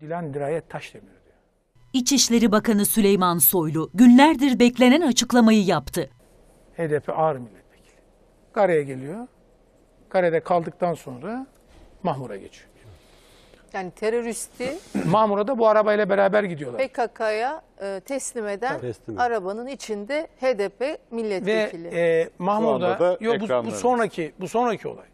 Dilan Dirayet Taşdemir diyor. İçişleri Bakanı Süleyman Soylu günlerdir beklenen açıklamayı yaptı. HDP Ağrı milletvekili. Gara'ya geliyor. Gara'da kaldıktan sonra Mahmur'a geçiyor. Yani teröristi... Mahmur'a da bu arabayla beraber gidiyorlar. PKK'ya teslim eden arabanın içinde HDP milletvekili. Ve Mahmur'da bu sonraki olay.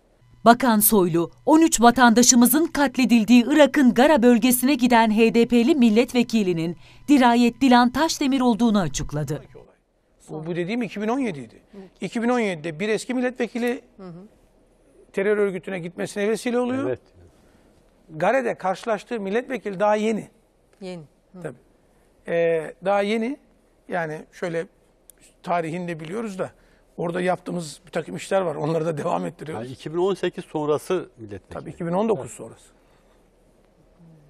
Bakan Soylu, 13 vatandaşımızın katledildiği Irak'ın Gara bölgesine giden HDP'li milletvekilinin Dirayet Dilan Taşdemir olduğunu açıkladı. Bu dediğim 2017'ydi. 2017'de bir eski milletvekili terör örgütüne gitmesine vesile oluyor. Evet. Gare'de karşılaştığı milletvekili daha yeni. Yeni. Tabii. Daha yeni. Yani şöyle tarihini de biliyoruz da orada yaptığımız bir takım işler var. Onları da devam ettiriyoruz. Yani 2018 sonrası milletvekili. Tabii 2019 sonrası.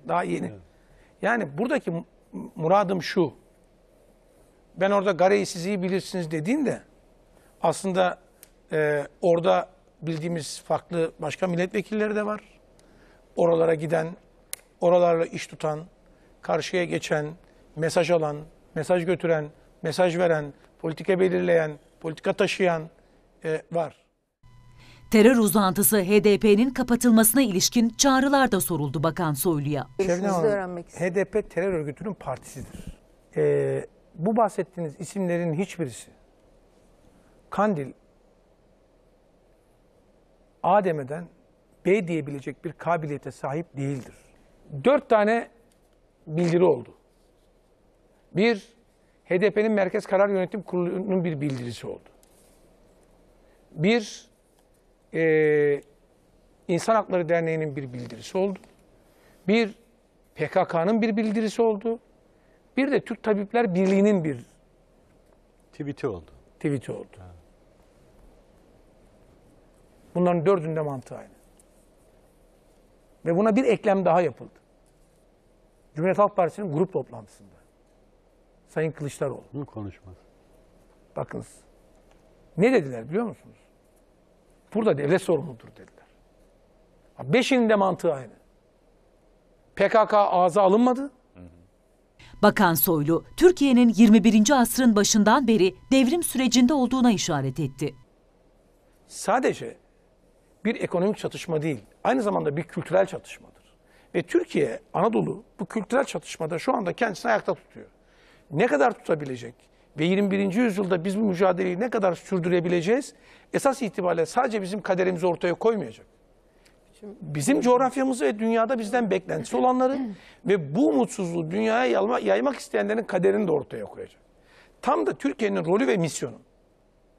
Daha yeni. Evet. Yani buradaki muradım şu. Ben orada Gare'yi siz iyi bilirsiniz dediğinde aslında orada bildiğimiz farklı başka milletvekilleri de var. Oralara giden, oralarla iş tutan, karşıya geçen, mesaj alan, mesaj götüren, mesaj veren, politika belirleyen, politika taşıyan var. Terör uzantısı HDP'nin kapatılmasına ilişkin çağrılar da soruldu Bakan Soylu'ya. HDP terör örgütünün partisidir. Bu bahsettiğiniz isimlerin hiçbirisi Kandil, Adem'den B diyebilecek bir kabiliyete sahip değildir. 4 tane bildiri oldu. Bir, HDP'nin Merkez Karar Yönetim Kurulu'nun bir bildirisi oldu. Bir, İnsan Hakları Derneği'nin bir bildirisi oldu. Bir, PKK'nın bir bildirisi oldu. Bir de Türk Tabipler Birliği'nin bir tweet'i oldu. Bunların 4'ünde mantığı aynı. Ve buna bir eklem daha yapıldı. Cumhuriyet Halk Partisi'nin grup toplantısında. Sayın Kılıçdaroğlu. Bu konuşmaz. Bakınız. Ne dediler biliyor musunuz? Burada devlet sorumludur dediler. 5'inin de mantığı aynı. PKK ağza alınmadı. Bakan Soylu, Türkiye'nin 21. asrın başından beri devrim sürecinde olduğuna işaret etti. Sadece bir ekonomik çatışma değil, aynı zamanda bir kültürel çatışmadır. Ve Türkiye, Anadolu bu kültürel çatışmada şu anda kendisini ayakta tutuyor. Ne kadar tutabilecek ve 21. yüzyılda biz bu mücadeleyi ne kadar sürdürebileceğiz, esas itibariyle sadece bizim kaderimizi ortaya koymayacak. Bizim coğrafyamızı ve dünyada bizden beklentisi olanları ve bu umutsuzluğu dünyaya yaymak isteyenlerin kaderini de ortaya koyacak. Tam da Türkiye'nin rolü ve misyonu.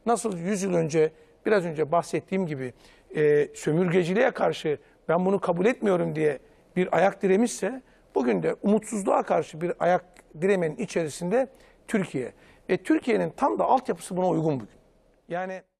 Nasıl 100 yıl önce, biraz önce bahsettiğim gibi sömürgeciliğe karşı ben bunu kabul etmiyorum diye bir ayak diremişse, bugün de umutsuzluğa karşı bir ayak diremenin içerisinde Türkiye. Ve Türkiye'nin tam da altyapısı buna uygun bugün. Yani...